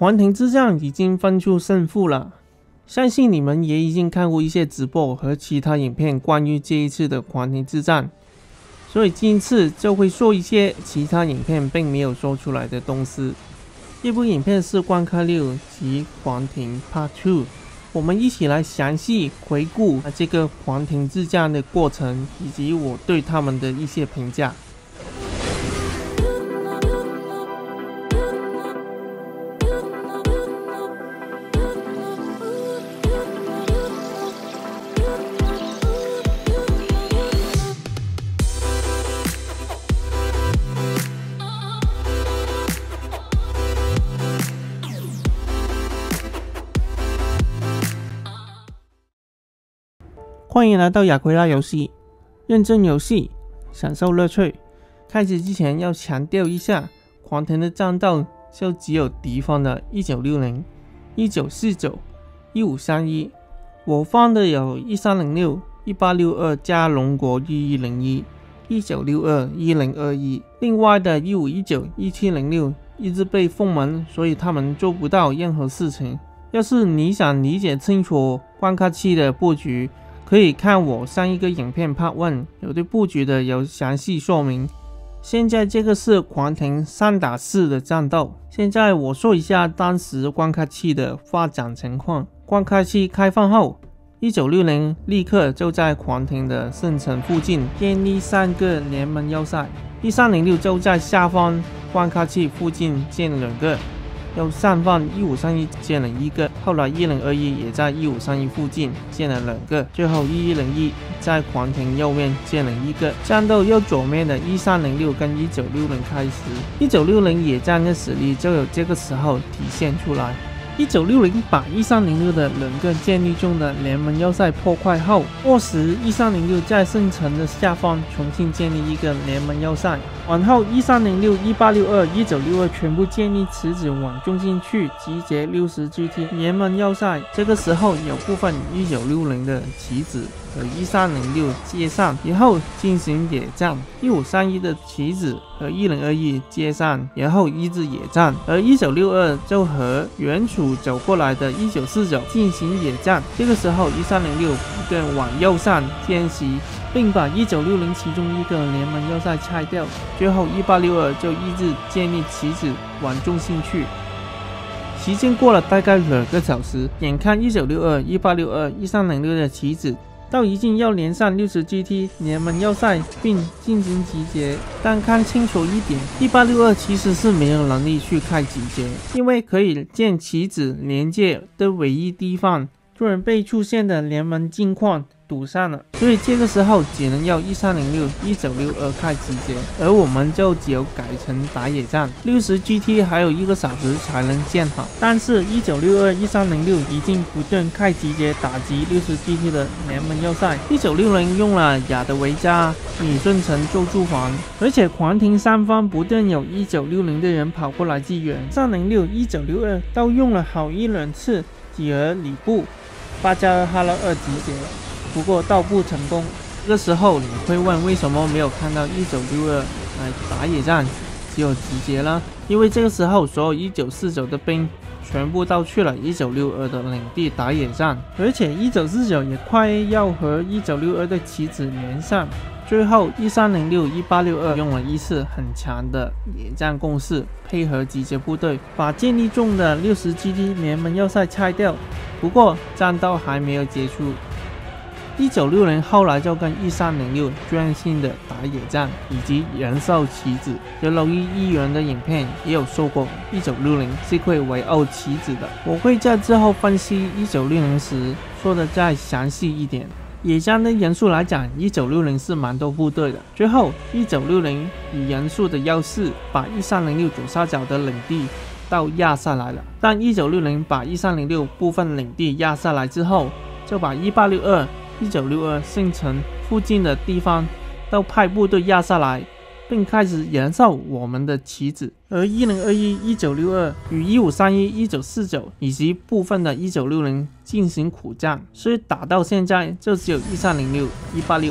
皇庭之战已经分出胜负了，相信你们也已经看过一些直播和其他影片关于这一次的皇庭之战，所以今次就会说一些其他影片并没有说出来的东西。这部影片是关卡6及皇庭 Part 2， 我们一起来详细回顾这个皇庭之战的过程以及我对他们的一些评价。 欢迎来到雅奎拉游戏，认真游戏，享受乐趣。开始之前要强调一下，皇庭的战斗就只有敌方的1960、1949、1531，我方的有1306、1862加龙国1101、1962、1021，另外的1519、1706一直被封门，所以他们做不到任何事情。要是你想理解清楚关卡7的布局， 可以看我上一个影片 Part 1， 有对布局的有详细说明。现在这个是皇庭3打4的战斗。现在我说一下当时关卡7的发展情况。关卡7开放后， 1960立刻就在皇庭的圣城附近建立3个联盟要塞， 1306就在下方关卡7附近建2个，又上方1531建了1个，后来1021也在1531附近建了2个，最后1101在皇庭右面建了1个。战斗右左面的1306跟1960开始，1960野战的实力就有这个时候体现出来。1960把1306的2个建立中的联盟要塞破坏后，过时1306在圣城的下方重新建立1个联盟要塞，往后1306、1862、1962全部建立池子往中心去集结60GT联盟要塞。这个时候有部分1960的棋子和1306接上，然后进行野战。1531的棋子 和1021接上，然后一直野战；而1962就和原处走过来的1949进行野战。这个时候，1306不断往右上迁徙，并把1960其中1个联盟要塞拆掉。最后，1862就一直建立棋子往中心去。 时间过了大概2个小时，眼看1962、1862、1306的棋子 到已经要连上60GT 联盟要塞并进行集结，但看清楚一点， 1862其实是没有能力去开集结，因为可以建棋子连接的唯一地方，突然被出现的联盟境况堵上了，所以这个时候只能要1306、1962开集结，而我们就只有改成打野战。60GT 还有1个小时才能建好，但是1962、1306已经不断开集结打击60GT 的联盟要塞。1960用了亚德维加、米顺城做驻防，而且皇庭三方不断有1960的人跑过来支援。1306、1962都用了好1、2次几何里布、8加2哈勒2集结了， 不过倒不成功。这个时候你会问，为什么没有看到1962来打野战，只有集结了？因为这个时候所有1949的兵全部都去了1962的领地打野战，而且1949也快要和1962的棋子连上。最后1306、1862用了1次很强的野战攻势，配合集结部队，把建立中的60GT联盟要塞拆掉。不过战斗还没有结束。 1960后来就跟1306专心的打野战以及人兽棋子，有留意议员的影片也有说过， 1960是会围殴棋子的，我会在之后分析1960时说的再详细一点。野战的人数来讲， 1960是蛮多部队的。最后1960以人数的优势把1306左下角的领地 都压下来了，但1960把1306部分领地压下来之后，就把1862、1962圣城附近的地方都派部队压下来，并开始燃烧我们的棋子。而1021、1962与1531、1949以及部分的1960进行苦战，所以打到现在就只有1306、1862、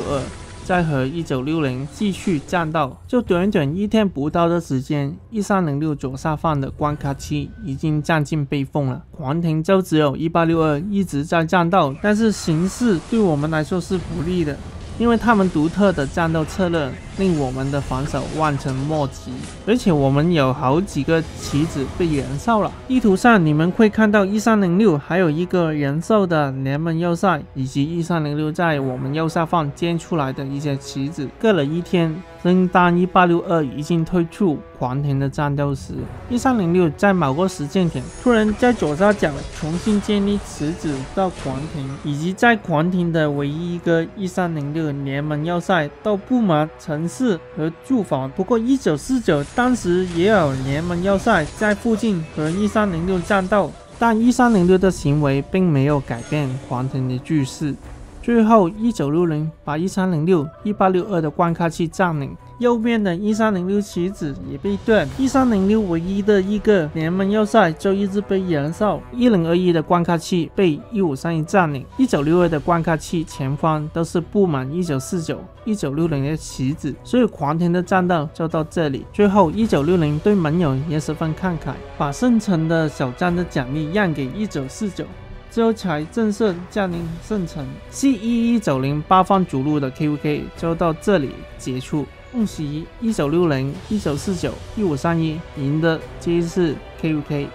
再和1960继续战斗。就短短一天不到的时间， 1306左下方的关卡区已经占尽被封了。皇庭就只有1862一直在战斗，但是形势对我们来说是不利的，因为他们独特的战斗策略令我们的防守望尘莫及，而且我们有好几个棋子被燃烧了。地图上你们会看到1306还有一个燃烧的联盟要塞，以及1306在我们右下方建出来的一些棋子。过了一天，正当1862已经退出皇庭的战斗时，1306在某个时间点突然在左下角重新建立棋子到皇庭，以及在皇庭的唯一一个1306联盟要塞到布满城市和住房。不过1949当时也有联盟要塞在附近和1306战斗，但1306的行为并没有改变皇庭的局势。最后1960把1306、1862的关卡区占领，右边的1306棋子也被断，1306唯一的一个联盟要塞就一直被燃烧。1021的关卡区被1531占领，1962的关卡区前方都是布满1949、1960的棋子，所以皇庭的战斗就到这里。最后1960对盟友也十分慷慨，把圣城的小站的奖励让给1949。之后才正式降临圣城。C1190八方逐鹿的 KVK 就到这里结束。恭喜1960、1949、1531赢的这一次 KVK。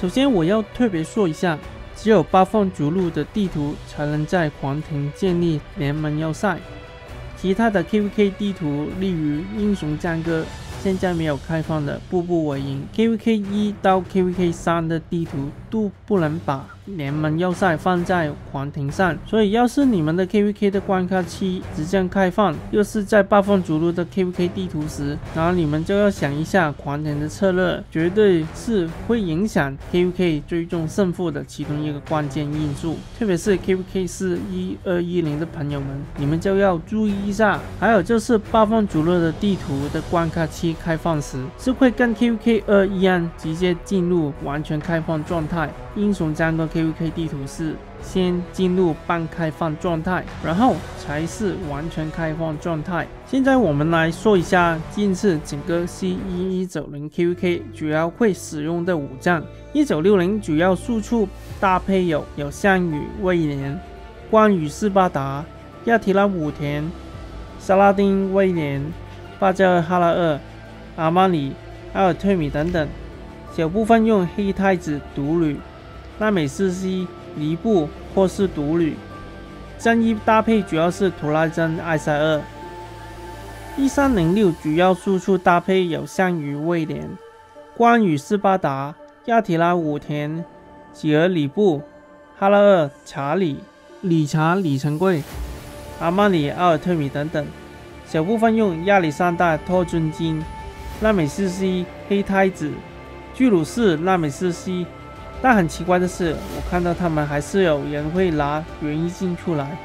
首先我要特别说一下，只有八方逐鹿的地图才能在皇庭建立联盟要塞，其他的 KVK 地图，例如英雄战歌，现在没有开放的步步为营 KVK1 到 KVK3 的地图都不能把联盟要塞放在皇庭上，所以要是你们的 KVK 的关卡区即将开放，又是在八方逐鹿的 KVK 地图时，那你们就要想一下皇庭的策略，绝对是会影响 KVK 最终胜负的其中一个关键因素。特别是 KVK41210 的朋友们，你们就要注意一下。还有就是八方逐鹿的地图的关卡区开放时，是会跟 KVK2 一样直接进入完全开放状态。英雄战歌 KVK 地图是先进入半开放状态，然后才是完全开放状态。现在我们来说一下近次整个 C1190 KVK 主要会使用的武将。1960主要输出搭配有项羽、威廉、关羽、斯巴达、亚提拉、武田、萨拉丁、威廉、巴加尔、哈拉尔、阿玛里、阿尔忒米等等，小部分用黑太子、独吕、拉美士西、尼布或是独吕。战衣搭配主要是图拉真、埃塞尔。1306主要输出搭配有项羽、威廉、关羽、斯巴达、亚提拉、武田、吉尔、里布、哈拉尔、查理、理查、李成桂、阿玛里、阿尔忒米等等，小部分用亚历山大、托尊金、拉美士西、黑太子、居鲁士、拉美士西。但很奇怪的是，我看到他们还是有人会拿园艺进出来。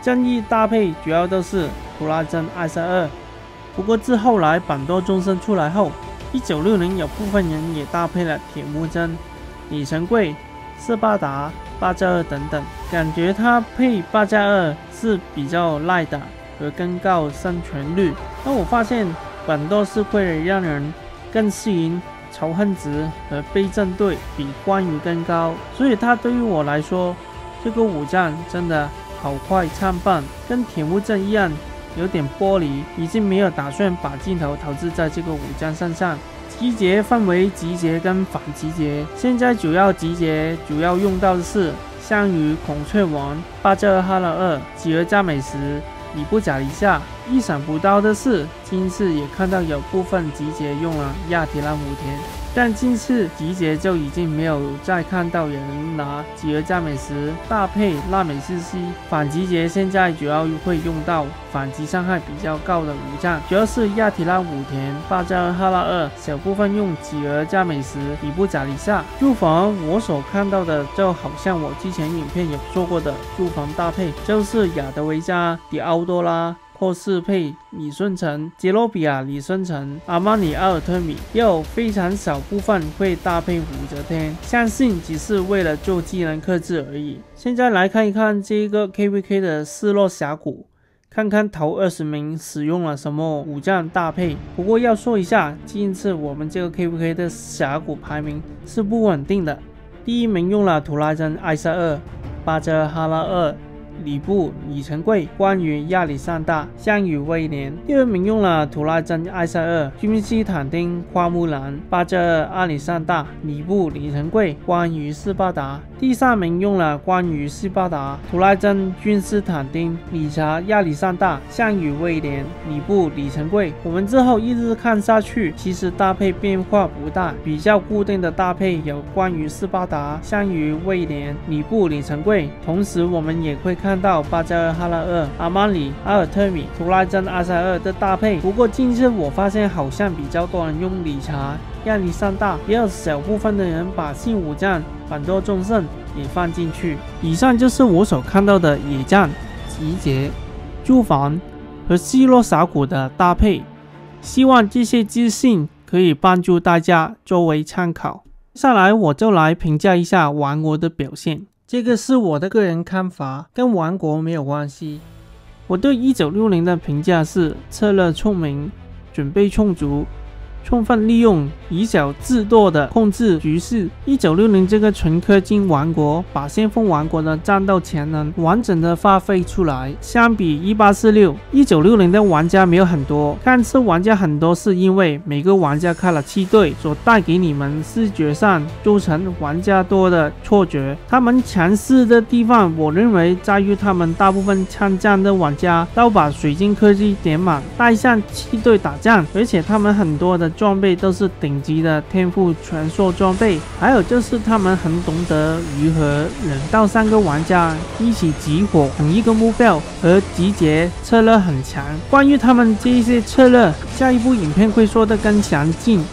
战役搭配主要都是图拉真、埃塞尔，不过自后来板多终身出来后，1960有部分人也搭配了铁木真、李成桂、斯巴达、巴加尔等等，感觉他配巴加尔是比较赖打和更高生存率。但我发现板多是为了让人更适应仇恨值和备战队比关羽更高，所以他对于我来说，这个武将真的好快参半，跟铁木真一样有点玻璃，已经没有打算把镜头投资在这个武将身上。集结分为集结跟反集结，现在主要集结主要用到的是项羽、孔雀王、巴加尔、哈拉尔、吉尔、加美什、里布、贾一下。意想不到的是，今次也看到有部分集结用了亚提拉、武田，但今次集结就已经没有再看到有人拿吉尔、加美什搭配拉美士西。反集结现在主要会用到反击伤害比较高的武将，主要是亚提拉、武田、巴加尔、哈拉尔，小部分用吉尔、加美什、里布、贾里夏。驻防我所看到的就好像我之前影片有说过的驻防搭配，就是亚德维加、迪奥多拉或是配李舜臣、杰罗比亚、李舜臣、阿玛尼、阿尔特米，也有非常少部分会搭配武则天，相信只是为了做技能克制而已。现在来看一看这个 KVK 的失落峡谷。看看头20名使用了什么武将搭配。不过要说一下，近次我们这个 KVK 的峡谷排名是不稳定的。第一名用了图拉真艾萨尔、巴遮哈拉尔、吕布、李成桂、关羽、亚历山大、项羽、威廉；第二名用了图拉真艾萨尔、君士坦丁、花木兰、巴遮尔、亚历山大、吕布、李成桂、关羽、斯巴达；第三名用了关羽、斯巴达、图拉真、君士坦丁、理查、亚历山大、项羽、威廉、吕布、李成桂。我们之后一直看下去，其实搭配变化不大，比较固定的搭配有关羽、斯巴达、项羽、威廉、吕布、李成桂。同时我们也会看到巴加尔、哈拉尔、阿曼里、阿尔特米、图拉真、阿塞尔的搭配，不过近日我发现好像比较多人用理查、亚历山大，也有小部分的人把信武将、反多忠胜也放进去。以上就是我所看到的野战、集结、驻防和失落峡谷的搭配，希望这些资讯可以帮助大家作为参考。接下来我就来评价一下玩国的表现。 这个是我的个人看法，跟王国没有关系。我对1960的评价是：策略聪明，准备充足，充分利用以小制多的控制局势。1960这个纯氪金王国把先锋王国的战斗潜能完整的发挥出来。相比1846、1960的玩家没有很多，但是玩家很多是因为每个玩家开了7队，所带给你们视觉上造成玩家多的错觉。他们强势的地方，我认为在于他们大部分参战的玩家都把水晶科技点满，带上7队打仗，而且他们很多的装备都是顶级的天赋传说装备，还有就是他们很懂得如何2到3个玩家一起集火同一个目标和集结，策略很强。关于他们这些策略，下一部影片会说得更详尽。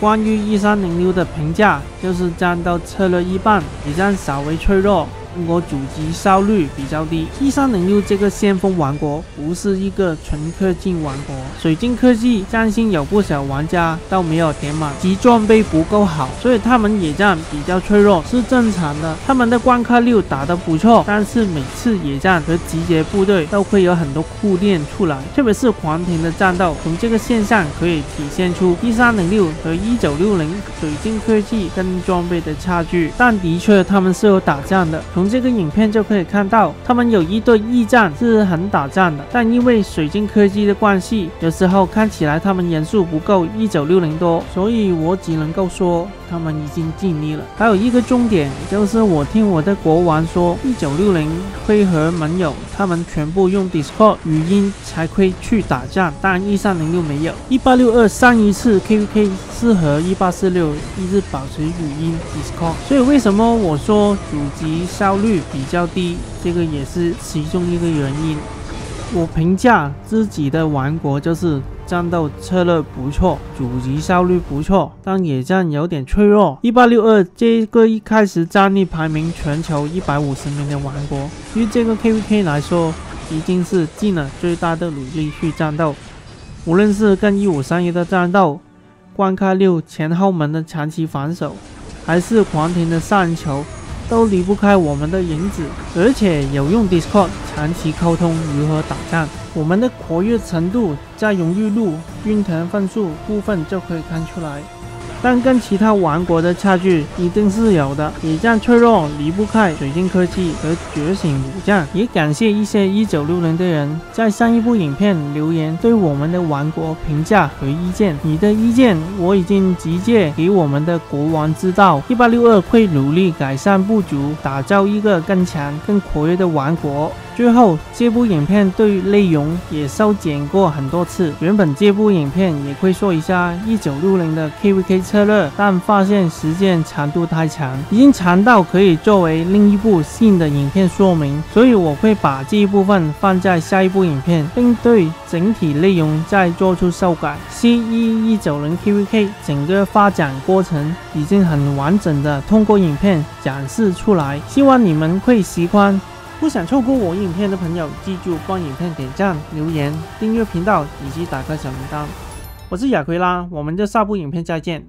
关于1306的评价就是战斗策略一般，野战稍微脆弱。 中国主机效率比较低。1306这个先锋王国不是一个纯氪金王国，水晶科技相信有不少玩家都没有填满，及装备不够好，所以他们野战比较脆弱是正常的。他们的关卡6打得不错，但是每次野战和集结部队都会有很多酷练出来，特别是狂田的战斗。从这个现象可以体现出1306和1960水晶科技跟装备的差距，但的确他们是有打仗的。 这个影片就可以看到，他们有一对一战是很打仗的，但因为水晶科技的关系，有时候看起来他们人数不够1960多，所以我只能够说他们已经尽力了。还有一个重点就是，我听我的国王说，1960会和盟友他们全部用 Discord 语音才会去打仗，但1306没有。1862上一次 KVK 是和1846一直保持语音 Discord， 所以为什么我说主机效率比较低，这个也是其中一个原因。我评价自己的王国就是战斗策略不错，主机效率不错，但野战有点脆弱。1862这个一开始战力排名全球150名的王国，对这个 KVK 来说，已经是尽了最大的努力去战斗，无论是跟1531的战斗、关卡6前后门的长期防守，还是狂田的上球。 都离不开我们的影子，而且有用 Discord 长期沟通如何打仗。我们的活跃程度在荣誉录、军团分数部分就可以看出来，但跟其他王国的差距一定是有的。野战脆弱离不开水晶科技和觉醒武将。也感谢一些1960的人在上一部影片留言对我们的王国评价和意见，你的意见我已经直接给我们的国王知道。1862会努力改善不足，打造一个更强、更活跃的王国。 最后，这部影片对内容也修剪过很多次。原本这部影片也会说一下1960的 KVK 策略，但发现时间长度太长，已经长到可以作为另一部新的影片说明，所以我会把这一部分放在下一部影片，并对整体内容再做出修改。190 KVK 整个发展过程已经很完整的通过影片展示出来，希望你们会喜欢。 不想错过我影片的朋友，记住帮影片点赞、留言、订阅频道以及打开小铃铛。我是雅奎拉，我们就下部影片再见。